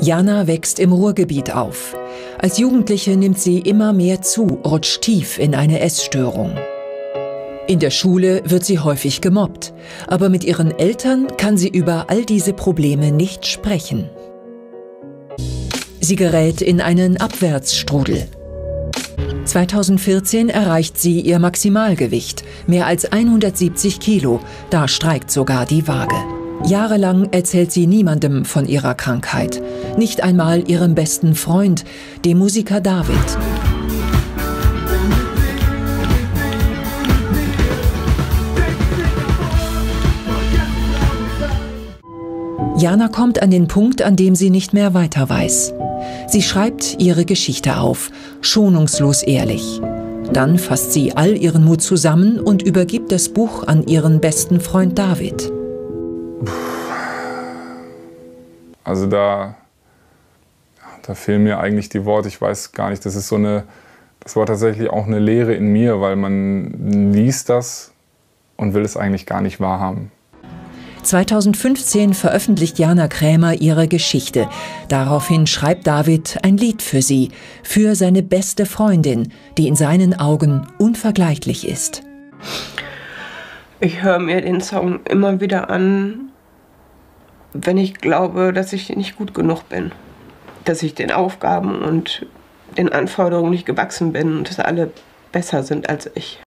Jana wächst im Ruhrgebiet auf. Als Jugendliche nimmt sie immer mehr zu, rutscht tief in eine Essstörung. In der Schule wird sie häufig gemobbt, aber mit ihren Eltern kann sie über all diese Probleme nicht sprechen. Sie gerät in einen Abwärtsstrudel. 2014 erreicht sie ihr Maximalgewicht, mehr als 170 Kilo, da streikt sogar die Waage. Jahrelang erzählt sie niemandem von ihrer Krankheit, nicht einmal ihrem besten Freund, dem Musiker David. Jana kommt an den Punkt, an dem sie nicht mehr weiter weiß. Sie schreibt ihre Geschichte auf, schonungslos ehrlich. Dann fasst sie all ihren Mut zusammen und übergibt das Buch an ihren besten Freund David. Also da fehlen mir eigentlich die Worte, ich weiß gar nicht, das ist so eine, das war tatsächlich auch eine Leere in mir, weil man liest das und will es eigentlich gar nicht wahrhaben. 2015 veröffentlicht Jana Crämer ihre Geschichte. Daraufhin schreibt David ein Lied für sie, für seine beste Freundin, die in seinen Augen unvergleichlich ist. Ich höre mir den Song immer wieder an, wenn ich glaube, dass ich nicht gut genug bin. Dass ich den Aufgaben und den Anforderungen nicht gewachsen bin und dass alle besser sind als ich.